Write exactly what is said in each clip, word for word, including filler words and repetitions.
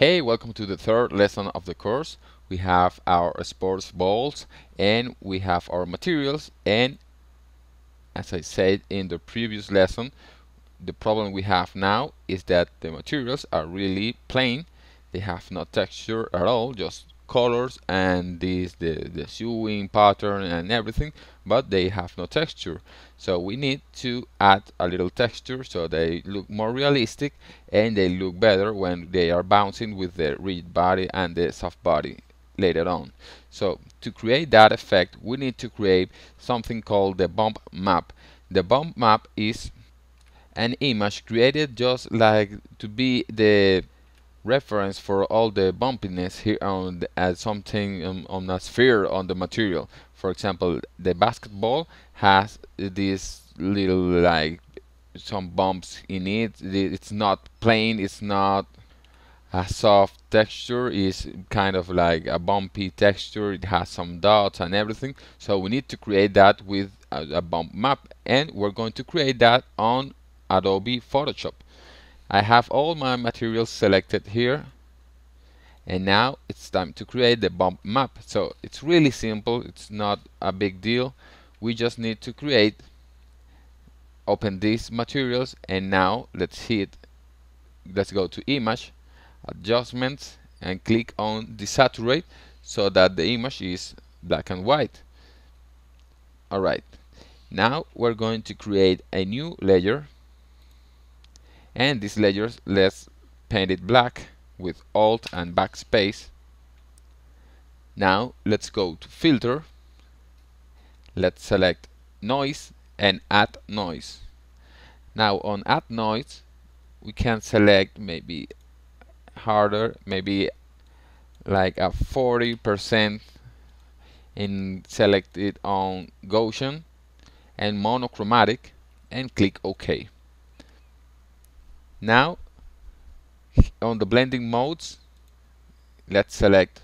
Hey, welcome to the third lesson of the course. We have our sports balls and we have our materials, and as I said in the previous lesson, the problem we have now is that the materials are really plain. They have no texture at all, just colors and these the, the sewing pattern and everything, but they have no texture. So we need to add a little texture so they look more realistic and they look better when they are bouncing with the rigid body and the soft body later on. So to create that effect, we need to create something called the bump map. The bump map is an image created just like to be the reference for all the bumpiness here on the, uh, something um, on a sphere on the material. For example, the basketball has this little like some bumps in it. It's not plain, it's not a soft texture, is kind of like a bumpy texture. It has some dots and everything, so we need to create that with a, a bump map, and we're going to create that on Adobe Photoshop. I have all my materials selected here, and now it's time to create the bump map. So it's really simple, it's not a big deal. We just need to create, open these materials, and now let's hit, let's go to image, adjustments, and click on desaturate so that the image is black and white. Alright, now we're going to create a new layer, and these layers, let's paint it black with Alt and Backspace. Now let's go to filter, let's select noise and add noise. Now on add noise we can select maybe harder, maybe like a forty percent, and select it on Gaussian and monochromatic and click OK. Now on the blending modes, let's select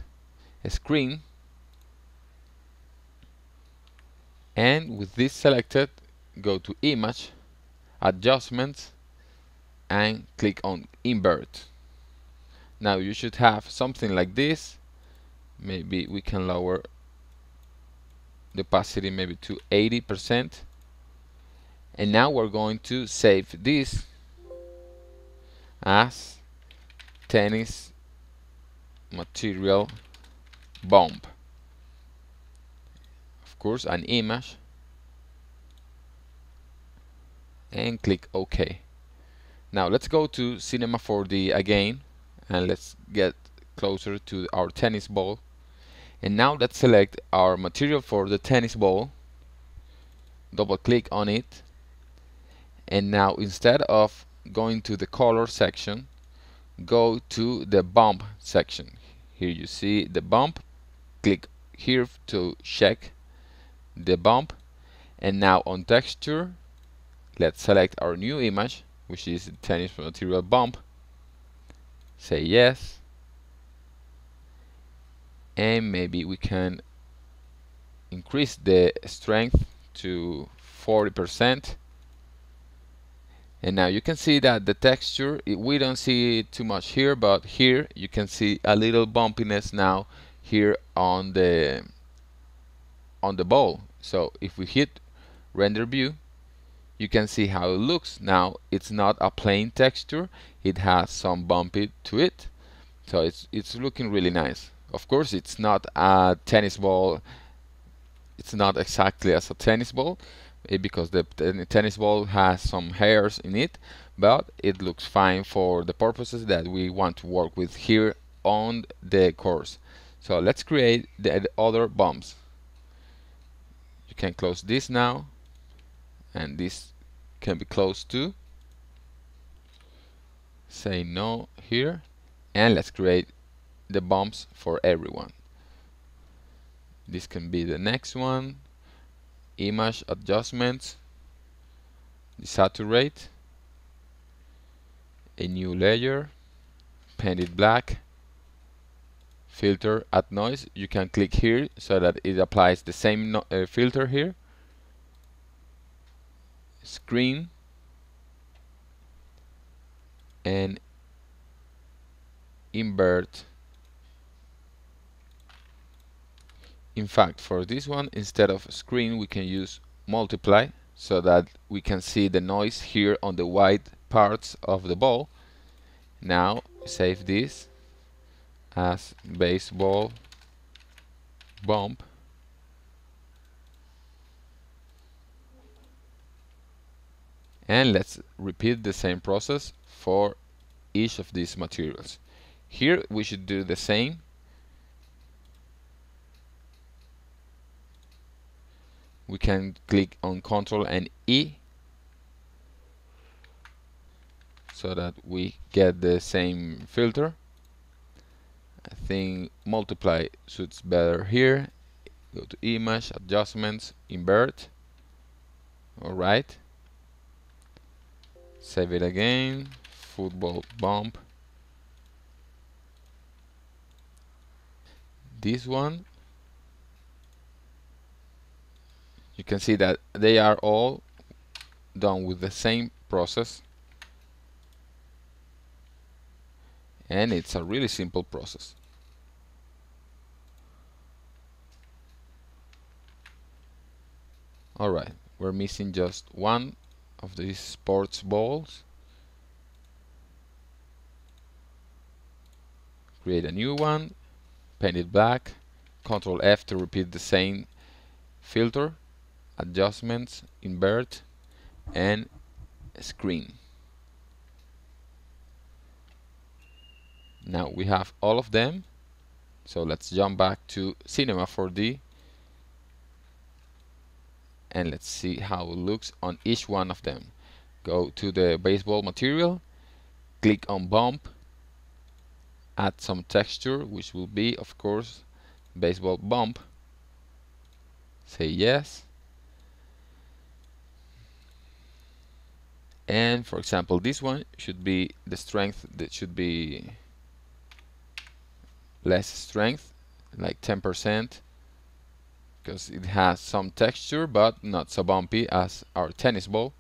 a screen, and with this selected go to image, adjustments, and click on invert. Now you should have something like this. Maybe we can lower the opacity maybe to eighty percent, and now we're going to save this as tennis material bump. Of course, an image, and click OK. Now let's go to Cinema four D again, and let's get closer to our tennis ball. And now let's select our material for the tennis ball, double click on it, and now instead of going to the color section, go to the bump section. Here you see the bump, click here to check the bump, and now on texture let's select our new image, which is the tennis material bump, say yes, and maybe we can increase the strength to forty percent. And now you can see that the texture, it, we don't see it too much here, but here you can see a little bumpiness now here on the on the ball. So if we hit render view, you can see how it looks. Now it's not a plain texture, it has some bumpy to it, so it's it's looking really nice. Of course it's not a tennis ball, it's not exactly as a tennis ball, because the tennis ball has some hairs in it, but it looks fine for the purposes that we want to work with here on the course. So let's create the other bumps. You can close this now, and this can be closed too. Say no here, and let's create the bumps for everyone. This can be the next one. Image, adjustments, desaturate, a new layer, paint it black, filter, add noise. You can click here so that it applies the same no uh, filter here, screen, and invert. In fact, for this one, instead of screen, we can use multiply so that we can see the noise here on the white parts of the ball. Now save this as baseball bump. And let's repeat the same process for each of these materials. Here we should do the same. We can click on Ctrl and E so that we get the same filter. I think multiply suits better here. Go to image, adjustments, invert. Alright. Save it again. Football bump. This one. You can see that they are all done with the same process. And it's a really simple process. Alright, we're missing just one of these sports balls. Create a new one, paint it black, Ctrl F to repeat the same filter. Adjustments, invert, and screen. Now we have all of them, so let's jump back to Cinema four D and let's see how it looks on each one of them. Go to the baseball material, click on bump, add some texture, which will be, of course, baseball bump. Say yes. And for example, this one should be the strength, that should be less strength, like ten percent, because it has some texture but not so bumpy as our tennis ball.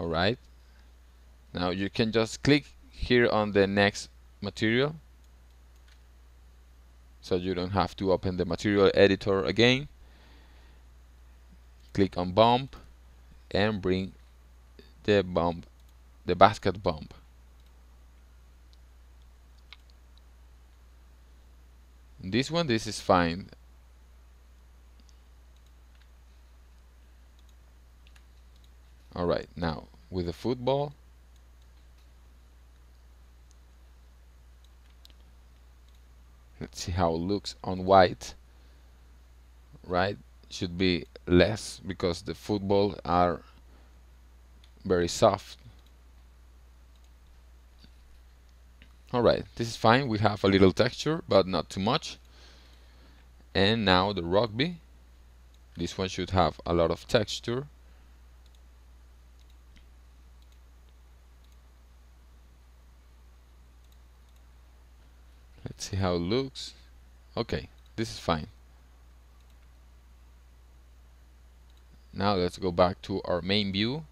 Alright, now you can just click here on the next material, so you don't have to open the material editor again. Click on bump and bring the bump, the basket bump. This one, this is fine. Alright, now with the football, let's see how it looks on white. Right, should be less because the footballs are very soft. Alright, this is fine, we have a little texture but not too much. And now the rugby, this one should have a lot of texture. Let's see how it looks. Okay, this is fine. Now let's go back to our main view.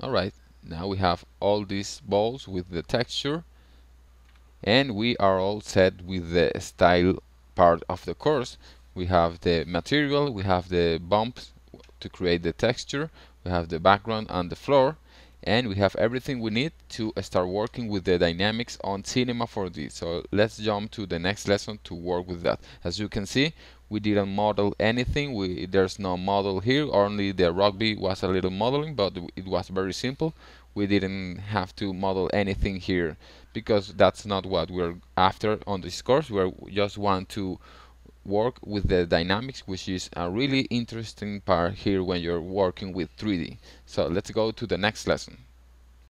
Alright, now we have all these balls with the texture, and we are all set with the style part of the course. We have the material, we have the bumps to create the texture, we have the background and the floor, and we have everything we need to start working with the dynamics on Cinema four D. So let's jump to the next lesson to work with that. As you can see, we didn't model anything. We, there's no model here, only the rugby was a little modeling, but it was very simple. We didn't have to model anything here because that's not what we're after on this course. We just want to work with the dynamics, which is a really interesting part here when you're working with three D. So let's go to the next lesson.